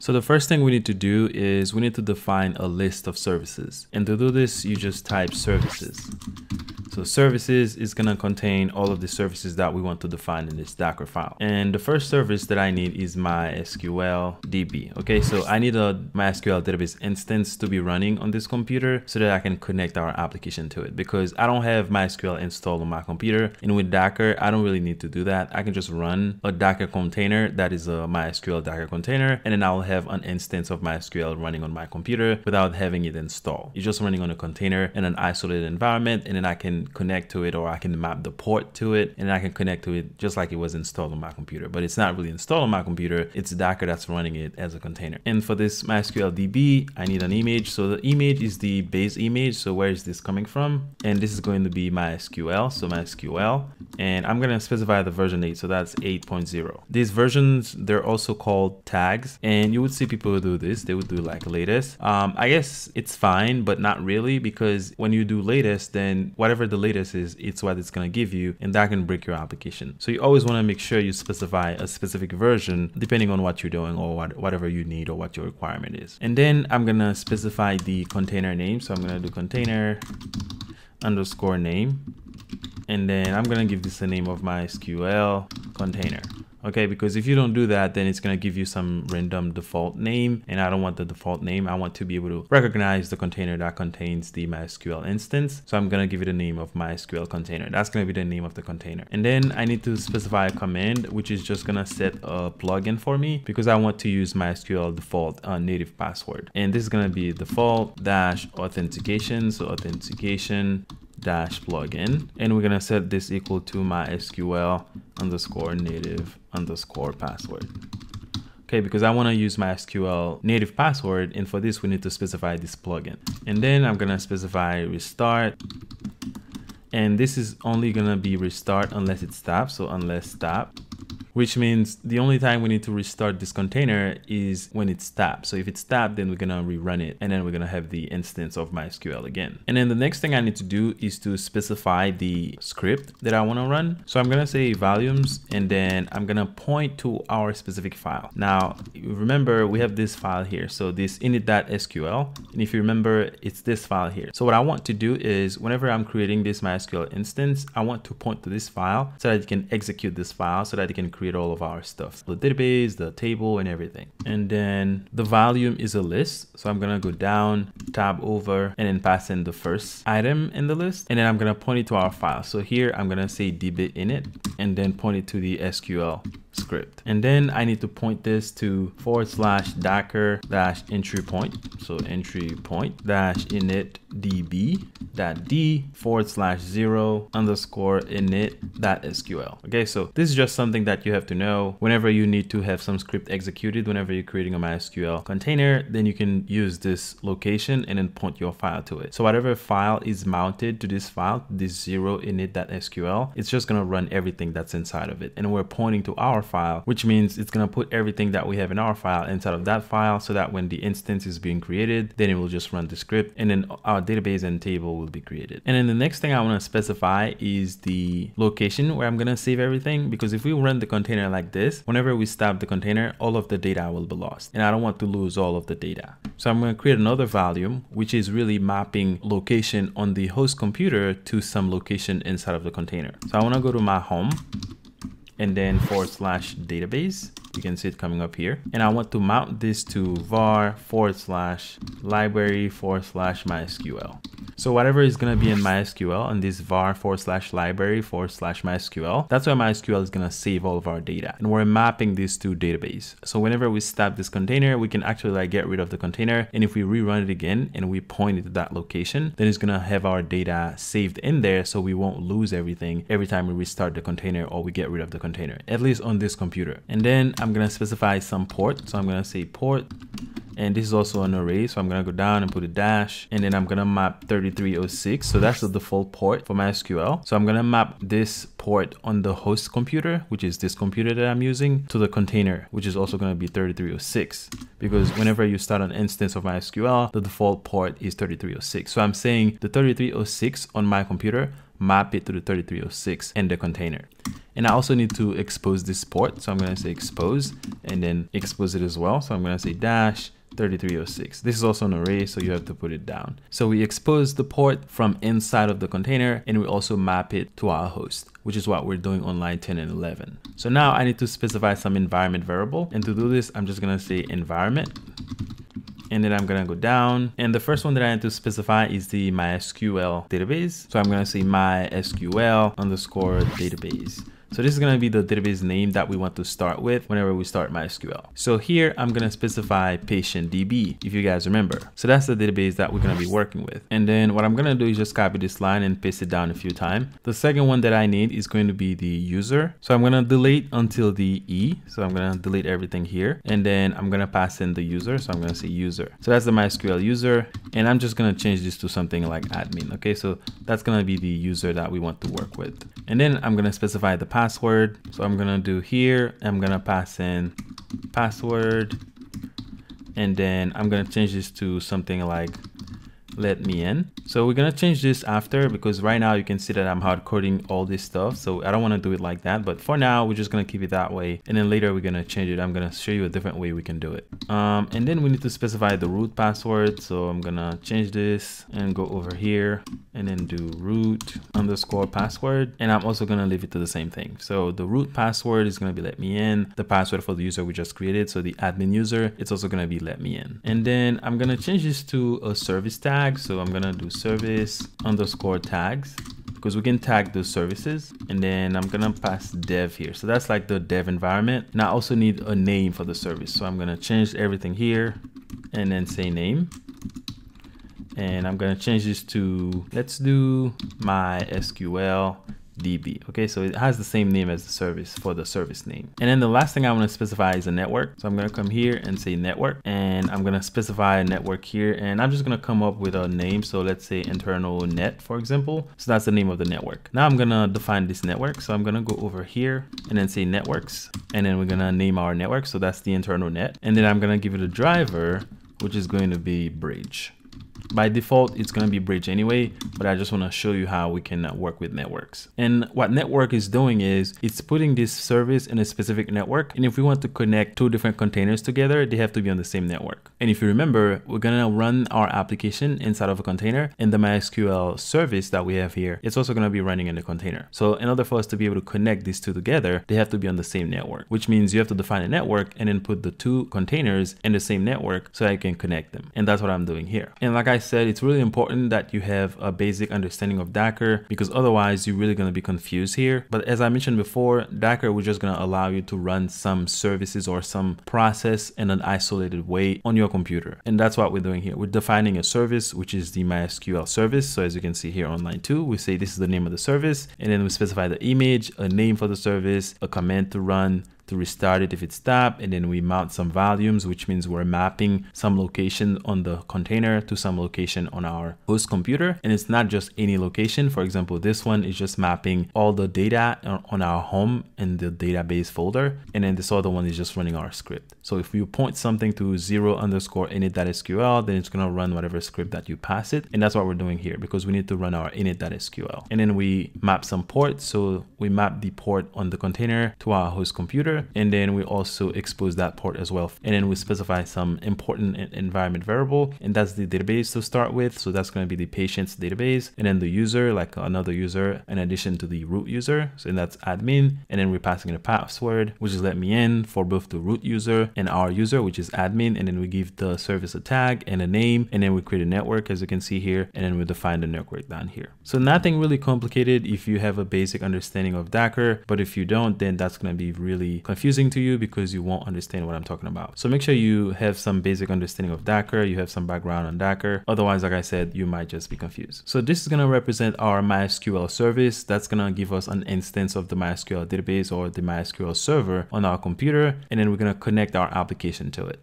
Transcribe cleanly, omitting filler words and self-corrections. So the first thing we need to do is we need to define a list of services. And to do this, you just type services. So services is going to contain all of the services that we want to define in this Docker file. And the first service that I need is MySQL DB. Okay, so I need a MySQL database instance to be running on this computer so that I can connect our application to it, because I don't have MySQL installed on my computer. And with Docker, I don't really need to do that. I can just run a Docker container that is a MySQL Docker container, and then I'll have an instance of MySQL running on my computer without having it installed. It's just running on a container in an isolated environment, and then I can connect to it, or I can map the port to it, and I can connect to it just like it was installed on my computer. But it's not really installed on my computer, it's Docker that's running it as a container. And for this MySQL DB, I need an image. So the image is the base image. So where is this coming from? And this is going to be MySQL. So MySQL, and I'm going to specify the version 8. So that's 8.0. These versions, they're also called tags, and you would see people do this. They would do like latest. I guess it's fine, but not really, because when you do latest, then whatever the latest is, it's what it's going to give you, and that can break your application. So you always want to make sure you specify a specific version depending on what you're doing, or whatever you need, or what your requirement is. And then I'm going to specify the container name. So I'm going to do container underscore name, and then I'm going to give this the name of MySQL container. Okay, because if you don't do that, then it's going to give you some random default name, and I don't want the default name. I want to be able to recognize the container that contains the MySQL instance. So I'm going to give it a name of MySQL container. That's going to be the name of the container. And then I need to specify a command, which is just going to set a plugin for me, because I want to use MySQL default native password. And this is going to be default dash authentication. So authentication dash plugin, and we're gonna set this equal to MySQL underscore native underscore password. Okay, because I want to use MySQL native password, and for this we need to specify this plugin. And then I'm gonna specify restart, and this is only gonna be restart unless it stops. So unless stop, which means the only time we need to restart this container is when it's tapped. So if it's tapped, then we're going to rerun it, and then we're going to have the instance of MySQL again. And then the next thing I need to do is to specify the script that I want to run. So I'm going to say volumes, and then I'm going to point to our specific file. Now, remember, we have this file here. So this init.sql, and if you remember, it's this file here. So what I want to do is whenever I'm creating this MySQL instance, I want to point to this file so that you can execute this file, so that you can create all of our stuff, the database, the table, and everything. And then the volume is a list, so I'm gonna go down, tab over, and then pass in the first item in the list, and then I'm gonna point it to our file. So here I'm gonna say db init, and then point it to the SQL script. And then I need to point this to /docker-entry point. So entry point dash init db dot d /0_init.sql. Okay, so this is just something that you have to know whenever you need to have some script executed. Whenever you're creating a MySQL container, then you can use this location and then point your file to it. So whatever file is mounted to this file, this 0init.sql, it's just going to run everything that's inside of it. And we're pointing to our file, which means it's going to put everything that we have in our file inside of that file, so that when the instance is being created, then it will just run the script, and then our database and table will be created. And then the next thing I want to specify is the location where I'm going to save everything, because if we run the container like this, whenever we stop the container, all of the data will be lost, and I don't want to lose all of the data. So I'm going to create another volume, which is really mapping location on the host computer to some location inside of the container. So I want to go to my home, and then /database. You can see it coming up here. And I want to mount this to var /library/MySQL. So whatever is going to be in MySQL on this var /library/MySQL, that's where MySQL is going to save all of our data. And we're mapping this to database. So whenever we stop this container, we can actually like get rid of the container. And if we rerun it again and we point it to that location, then it's going to have our data saved in there. So we won't lose everything every time we restart the container or we get rid of the container, at least on this computer. And then I'm going to specify some port. So I'm going to say port. And this is also an array, so I'm going to go down and put a dash, and then I'm going to map 3306. So that's the default port for MySQL. So I'm going to map this port on the host computer, which is this computer that I'm using, to the container, which is also going to be 3306, because whenever you start an instance of MySQL, the default port is 3306. So I'm saying the 3306 on my computer map it to the 3306 in the container. And I also need to expose this port. So I'm going to say expose and then expose it as well. So I'm going to say dash 3306. This is also an array, so you have to put it down. So we expose the port from inside of the container, and we also map it to our host, which is what we're doing on line 10 and 11. So now I need to specify some environment variable. And to do this, I'm just going to say environment. And then I'm going to go down. And the first one that I need to specify is the MySQL database. So I'm going to say MySQL_database. So this is going to be the database name that we want to start with whenever we start MySQL. So here I'm going to specify PatientDB, if you guys remember. So that's the database that we're going to be working with. And then what I'm going to do is just copy this line and paste it down a few times. The second one that I need is going to be the user. So I'm going to delete until the E. So I'm going to delete everything here. And then I'm going to pass in the user. So I'm going to say user. So that's the MySQL user. And I'm just going to change this to something like admin. Okay, so that's going to be the user that we want to work with. And then I'm going to specify the password. So I'm going to do here, I'm going to pass in password, and then I'm going to change this to something like let me in. So we're going to change this after, because right now you can see that I'm hard coding all this stuff. So I don't want to do it like that, but for now we're just going to keep it that way. And then later we're going to change it. I'm going to show you a different way we can do it. And then we need to specify the root password. So I'm going to change this and go over here and then do root_password. And I'm also going to leave it to the same thing. So the root password is going to be let me in. The password for the user we just created, so the admin user, it's also going to be let me in. And then I'm going to change this to a service tag. So I'm going to do service_tags, because we can tag those services. And then I'm going to pass dev here. So that's like the dev environment. And I also need a name for the service. So I'm going to change everything here and then say name. And I'm going to change this to, let's do MySQL DB. Okay, so it has the same name as the service for the service name. And then the last thing I want to specify is a network. So I'm going to come here and say network, and I'm going to specify a network here, and I'm just going to come up with a name. So let's say internal net, for example. So that's the name of the network. Now I'm going to define this network. So I'm going to go over here and then say networks, and then we're going to name our network. So that's the internal net. And then I'm going to give it a driver, which is going to be bridge. By default, it's going to be bridge anyway, but I just want to show you how we can work with networks. And what network is doing is it's putting this service in a specific network. And if we want to connect two different containers together, they have to be on the same network. And if you remember, we're going to run our application inside of a container, and the MySQL service that we have here, it's also going to be running in the container. So in order for us to be able to connect these two together, they have to be on the same network, which means you have to define a network and then put the two containers in the same network so that you can connect them. And that's what I'm doing here. And like I said, it's really important that you have a basic understanding of Docker, because otherwise you're really going to be confused here. But as I mentioned before, Docker, we're just going to allow you to run some services or some process in an isolated way on your computer. And that's what we're doing here. We're defining a service, which is the MySQL service. So as you can see here on line 2, we say this is the name of the service, and then we specify the image, a name for the service, a command to run, to restart it if it's stopped, and then we mount some volumes, which means we're mapping some location on the container to some location on our host computer. And it's not just any location. For example, this one is just mapping all the data on our home in the database folder, and then this other one is just running our script. So if you point something to 0_init.sql, then it's going to run whatever script that you pass it. And that's what we're doing here, because we need to run our init.sql. And then we map some ports. So we map the port on the container to our host computer, and then we also expose that port as well. And then we specify some important environment variable, and that's the database to start with. So that's going to be the patient's database, and then the user, like another user in addition to the root user. So that's admin, and then we're passing in a password, which is let me in, for both the root user and our user, which is admin. And then we give the service a tag and a name, and then we create a network, as you can see here, and then we define the network down here. So nothing really complicated if you have a basic understanding of Docker, but if you don't, then that's going to be really confusing to you, because you won't understand what I'm talking about. So make sure you have some basic understanding of Docker, you have some background on Docker. Otherwise, like I said, you might just be confused. So this is going to represent our MySQL service. That's going to give us an instance of the MySQL database or the MySQL server on our computer. And then we're going to connect our application to it.